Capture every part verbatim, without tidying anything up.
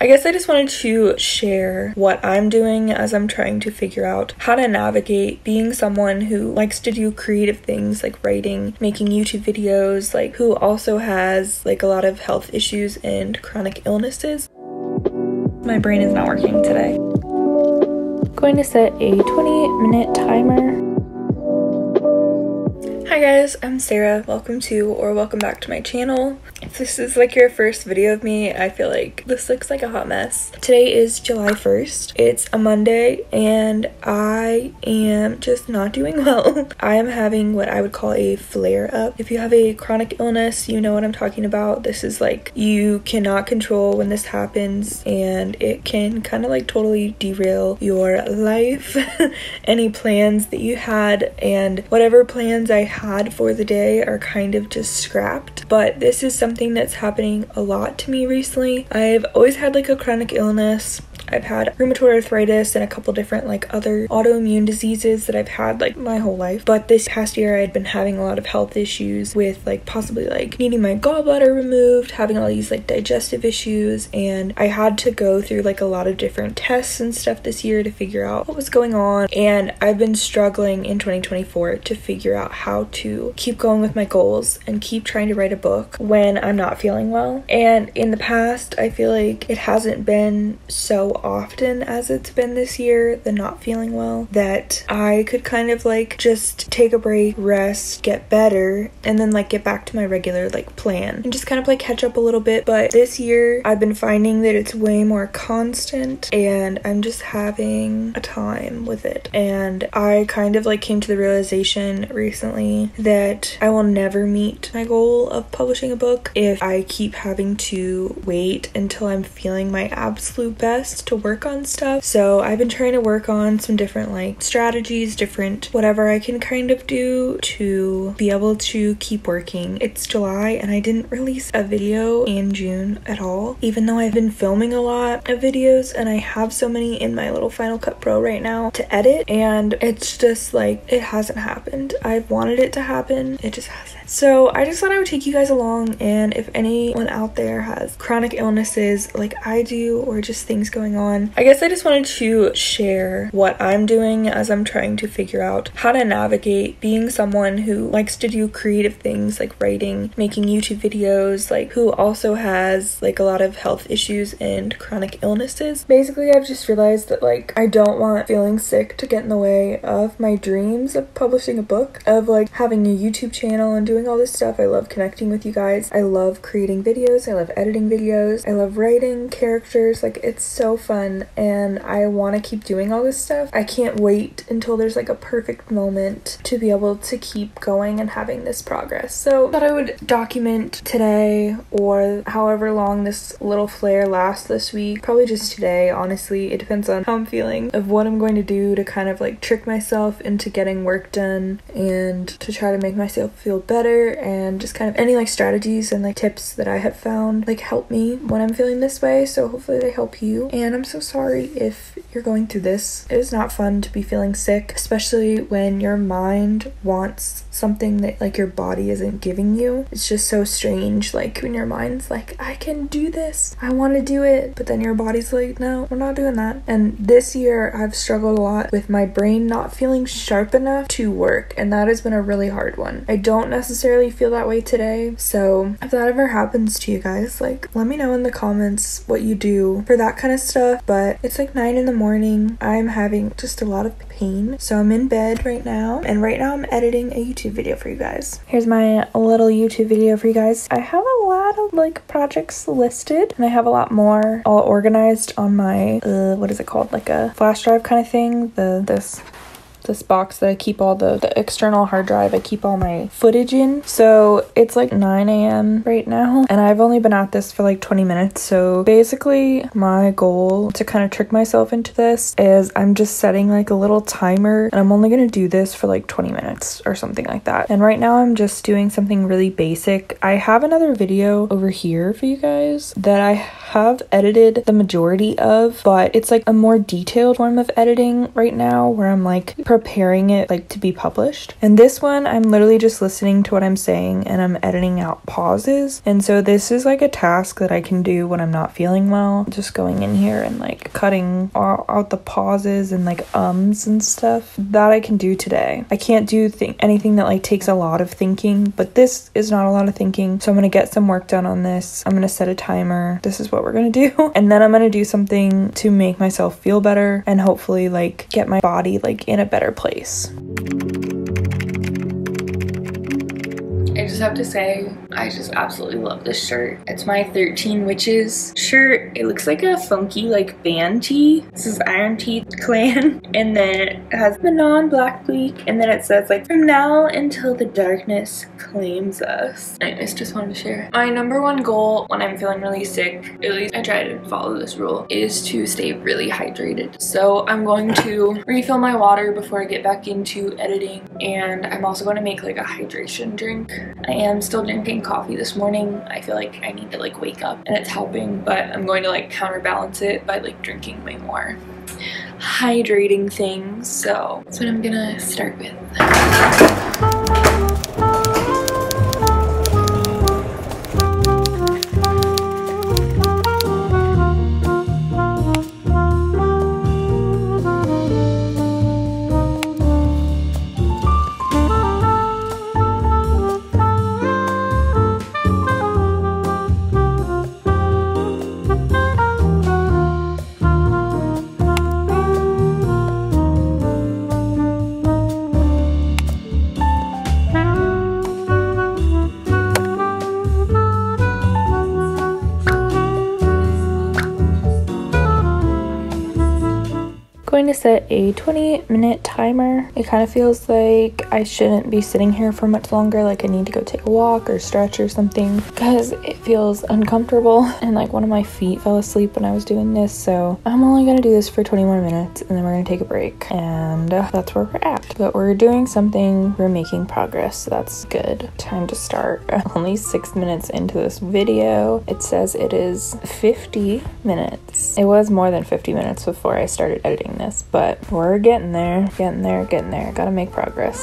I guess I just wanted to share what I'm doing as I'm trying to figure out how to navigate being someone who likes to do creative things like writing, making YouTube videos, like who also has like a lot of health issues and chronic illnesses. My brain is not working today. I'm going to set a twenty minute timer. Hi guys, I'm Sarah. Welcome to or welcome back to my channel. If this is like your first video of me, I feel like this looks like a hot mess. Today is July first. It's a Monday and I am just not doing well. I am having what I would call a flare-up. If you have a chronic illness, you know what I'm talking about. This is like you cannot control when this happens and it can kind of like totally derail your life, any plans that you had, and whatever plans I had had for the day are kind of just scrapped. But this is something that's happening a lot to me recently. I've always had like a chronic illness. I've had rheumatoid arthritis and a couple different like other autoimmune diseases that I've had like my whole life, but this past year I had been having a lot of health issues with like possibly like needing my gallbladder removed, having all these like digestive issues, and I had to go through like a lot of different tests and stuff this year to figure out what was going on. And I've been struggling in twenty twenty-four to figure out how to keep going with my goals and keep trying to write a book when I'm not feeling well. And in the past I feel like it hasn't been so often as it's been this year, the not feeling well, that I could kind of like just take a break, rest, get better, and then like get back to my regular like plan and just kind of like catch up a little bit. But this year I've been finding that it's way more constant and I'm just having a time with it. And I kind of like came to the realization recently that I will never meet my goal of publishing a book if I keep having to wait until I'm feeling my absolute best to work on stuff. So I've been trying to work on some different like strategies, different whatever I can kind of do to be able to keep working. It's July and I didn't release a video in June at all, even though I've been filming a lot of videos and I have so many in my little Final Cut Pro right now to edit, and it's just like it hasn't happened. I've wanted it to happen, it just hasn't. So I just thought I would take you guys along, and if anyone out there has chronic illnesses like I do, or just things going on. I guess I just wanted to share what I'm doing as I'm trying to figure out how to navigate being someone who likes to do creative things like writing, making YouTube videos, like who also has like a lot of health issues and chronic illnesses. Basically, I've just realized that like I don't want feeling sick to get in the way of my dreams of publishing a book, of like having a YouTube channel and doing all this stuff. I love connecting with you guys. I love creating videos. I love editing videos. I love writing characters. Like it's so fun and I want to keep doing all this stuff. I can't wait until there's like a perfect moment to be able to keep going and having this progress. So I thought I would document today, or however long this little flare lasts this week. Probably just today, honestly. It depends on how I'm feeling, of what I'm going to do to kind of like trick myself into getting work done and to try to make myself feel better, and just kind of any like strategies and like tips that I have found like help me when I'm feeling this way. So hopefully they help you. And And I'm so sorry if you're going through this. It is not fun to be feeling sick, especially when your mind wants something that like your body isn't giving you. It's just so strange, like when your mind's like, I can do this, I want to do it, but then your body's like, no, we're not doing that. And this year I've struggled a lot with my brain not feeling sharp enough to work, and that has been a really hard one. I don't necessarily feel that way today, so if that ever happens to you guys, like let me know in the comments what you do for that kind of stuff. Stuff, but it's like nine in the morning. I'm having just a lot of pain, so I'm in bed right now, and right now I'm editing a YouTube video for you guys. Here's my little YouTube video for you guys. I have a lot of like projects listed, and I have a lot more all organized on my uh what is it called, like a flash drive kind of thing, the this this box that I keep all the, the external hard drive I keep all my footage in. So it's like nine a m right now and I've only been at this for like twenty minutes. So basically my goal to kind of trick myself into this is I'm just setting like a little timer, and I'm only gonna do this for like twenty minutes or something like that. And right now I'm just doing something really basic. I have another video over here for you guys that I have edited the majority of, but it's like a more detailed form of editing right now where I'm like preparing it like to be published. And this one, I'm literally just listening to what I'm saying and I'm editing out pauses. And so this is like a task that I can do when I'm not feeling well. Just going in here and like cutting out the pauses and like ums and stuff that I can do today. I can't do th- anything that like takes a lot of thinking, but this is not a lot of thinking. So I'm gonna get some work done on this. I'm gonna set a timer. This is what we're gonna do. And then I'm gonna do something to make myself feel better and hopefully like get my body like in a better place. I just have to say, I just absolutely love this shirt. It's my thirteen Witches shirt. It looks like a funky like band tee. This is Iron Teeth Clan. And then it has the non-black bleak. And then it says like, from now until the darkness claims us. I just wanted to share. My number one goal when I'm feeling really sick, at least I try to follow this rule, is to stay really hydrated. So I'm going to refill my water before I get back into editing. And I'm also going to make like a hydration drink. I am still drinking coffee this morning. I feel like I need to like wake up and it's helping, but I'm going to like counterbalance it by like drinking way more hydrating things. So that's what I'm gonna start with. Going to set a twenty minute timer. It kind of feels like I shouldn't be sitting here for much longer, like I need to go take a walk or stretch or something because it feels uncomfortable and like one of my feet fell asleep when I was doing this, so I'm only gonna do this for twenty more minutes and then we're gonna take a break, and uh, that's where we're at. But we're doing something, we're making progress, so that's good. Time to start. Only six minutes into this video. It says it is fifty minutes. It was more than fifty minutes before I started editing this. But we're getting there, getting there, getting there. Gotta make progress.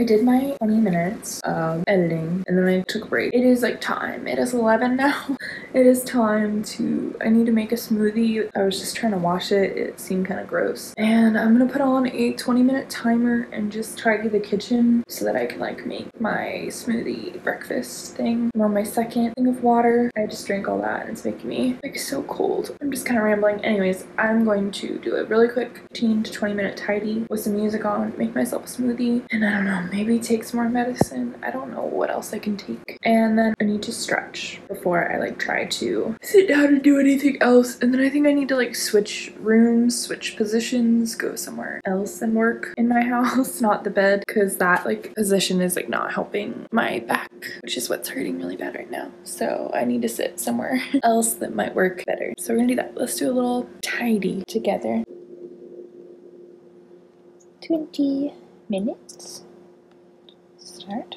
I did my twenty minutes of editing and then I took a break. It is like time. It is eleven now. It is time to, I need to make a smoothie. I was just trying to wash it. It seemed kind of gross. And I'm going to put on a twenty minute timer and just try to get to the kitchen so that I can like make my smoothie breakfast thing. I'm on my second thing of water. I just drank all that and it's making me like so cold. I'm just kind of rambling. Anyways, I'm going to do a really quick fifteen to twenty minute tidy with some music on, make myself a smoothie. And I don't know, maybe take some more medicine. I don't know what else I can take. And then I need to stretch before I like try to sit down and do anything else. And then I think I need to like switch rooms, switch positions, go somewhere else and work in my house, not the bed, because that like position is like not helping my back, which is what's hurting really bad right now. So I need to sit somewhere else that might work better. So we're gonna do that. Let's do a little tidy together. twenty minutes. Start.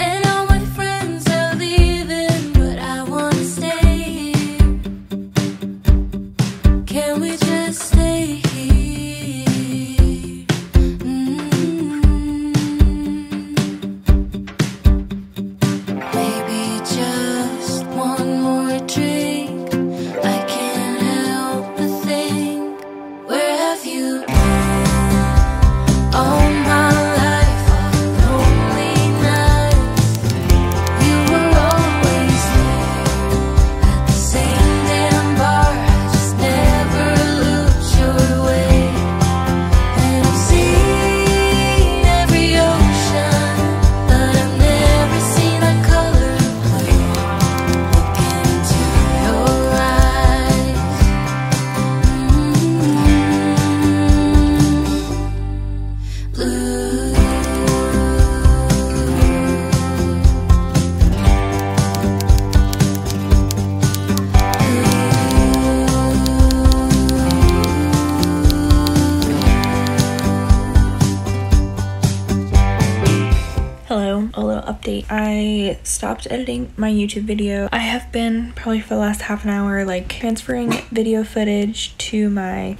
And all my friends are leaving, but I wanna stay. video, a little update. I stopped editing my YouTube video. I have been probably for the last half an hour like transferring video footage to my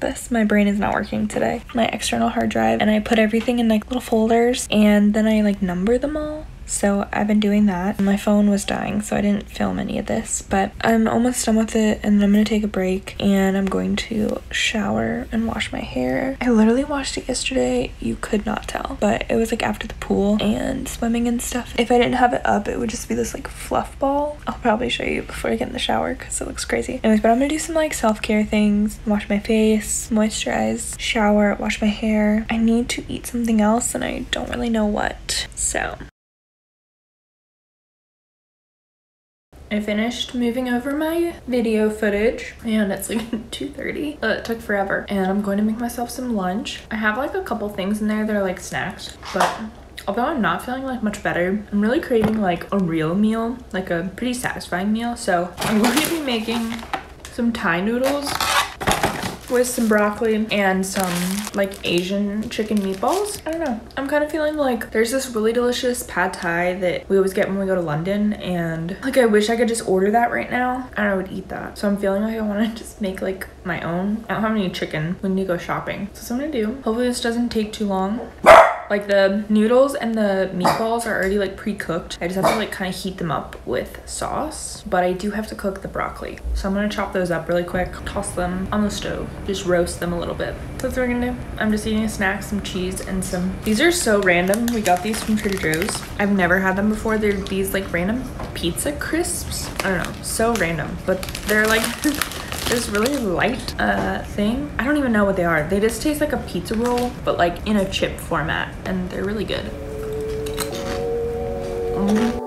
this my brain is not working today my external hard drive, and I put everything in like little folders and then I like number them all. So I've been doing that. My phone was dying, so I didn't film any of this, but I'm almost done with it, and I'm gonna take a break, and I'm going to shower and wash my hair. I literally washed it yesterday. You could not tell, but it was like after the pool and swimming and stuff. If I didn't have it up, it would just be this like fluff ball. I'll probably show you before I get in the shower because it looks crazy. Anyways, but I'm gonna do some like self-care things, wash my face, moisturize, shower, wash my hair. I need to eat something else, and I don't really know what, so. I finished moving over my video footage, and it's like two thirty. Uh, it took forever, and I'm going to make myself some lunch. I have like a couple things in there that are like snacks, but although I'm not feeling like much better, I'm really craving like a real meal, like a pretty satisfying meal. So I'm going to be making some Thai noodles with some broccoli and some like Asian chicken meatballs. I don't know, I'm kind of feeling like there's this really delicious pad thai that we always get when we go to London, and like I wish I could just order that right now and I would eat that. So I'm feeling like I want to just make like my own. I don't have any chicken. We need to go shopping, so that's what I'm gonna do. Hopefully this doesn't take too long. Like the noodles and the meatballs are already like pre-cooked. I just have to like kind of heat them up with sauce, but I do have to cook the broccoli. So I'm gonna chop those up really quick, toss them on the stove, just roast them a little bit. So that's what we're gonna do. I'm just eating a snack, some cheese and some, these are so random. We got these from Trader Joe's. I've never had them before. They're these like random pizza crisps. I don't know, so random, but they're like, this really light uh thing. I don't even know what they are. They just taste like a pizza roll, but like in a chip format, and they're really good. Mm.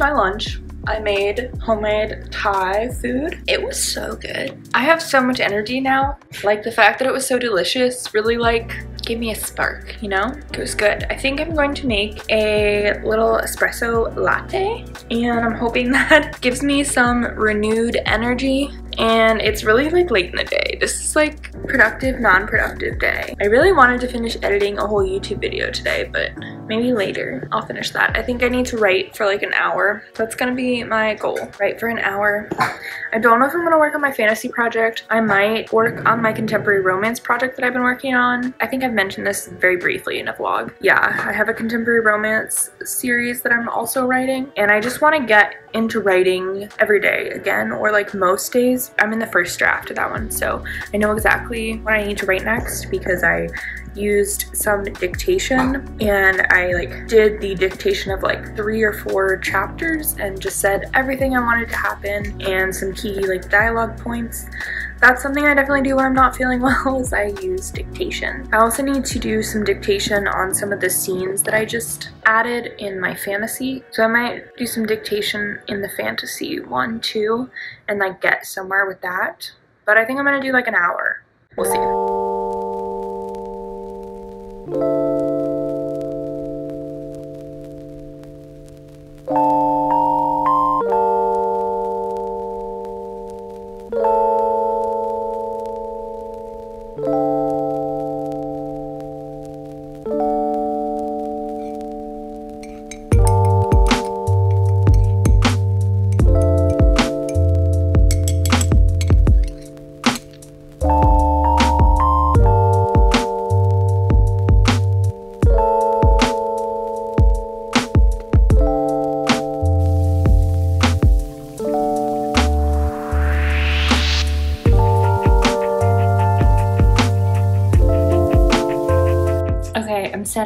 My lunch. I made homemade Thai food. It was so good. I have so much energy now. Like the fact that it was so delicious really like gave me a spark, you know? It was good. I think I'm going to make a little espresso latte, and I'm hoping that gives me some renewed energy. And it's really like late in the day. This is like productive, non-productive day. I really wanted to finish editing a whole YouTube video today, but maybe later I'll finish that. I think I need to write for like an hour. That's gonna be my goal, write for an hour. I don't know if I'm gonna work on my fantasy project. I might work on my contemporary romance project that I've been working on. I think I've mentioned this very briefly in a vlog. Yeah, I have a contemporary romance series that I'm also writing, and I just wanna get into writing every day again, or like most days. I'm in the first draft of that one, so I know exactly what I need to write next because I used some dictation, and I like did the dictation of like three or four chapters and just said everything I wanted to happen and some key like dialogue points. That's something I definitely do when I'm not feeling well, is I use dictation. I also need to do some dictation on some of the scenes that I just added in my fantasy. So I might do some dictation in the fantasy one too and like get somewhere with that. But I think I'm gonna do like an hour. We'll see.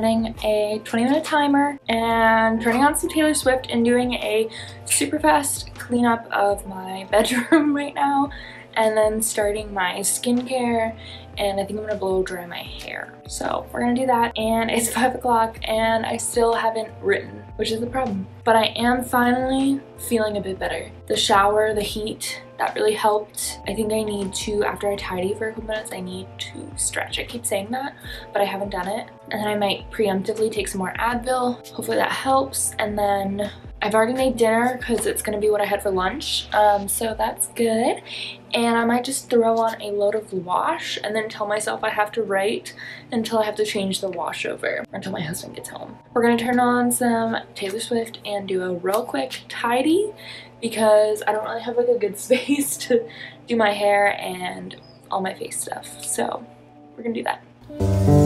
setting a twenty minute timer and turning on some Taylor Swift and doing a super fast cleanup of my bedroom right now, and then starting my skincare, and I think I'm gonna blow dry my hair. So we're gonna do that, and it's five o'clock and I still haven't written, which is the problem. But I am finally feeling a bit better. The shower, the heat, that really helped. I think I need to, after I tidy for a couple minutes, I need to stretch. I keep saying that, but I haven't done it. And then I might preemptively take some more Advil. Hopefully that helps. And then I've already made dinner because it's gonna be what I had for lunch. Um, so that's good. And I might just throw on a load of wash and then tell myself I have to write until I have to change the wash over, or until my husband gets home. We're gonna turn on some Taylor Swift and do a real quick tidy because I don't really have like a good space to do my hair and all my face stuff. So we're gonna do that.